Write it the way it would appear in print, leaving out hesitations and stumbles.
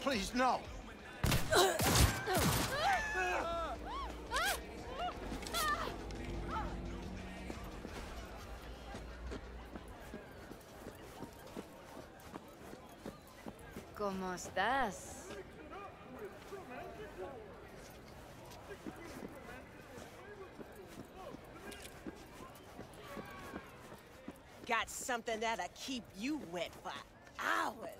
Please, no! ¿Cómo estás? Got something that'll keep you wet for hours.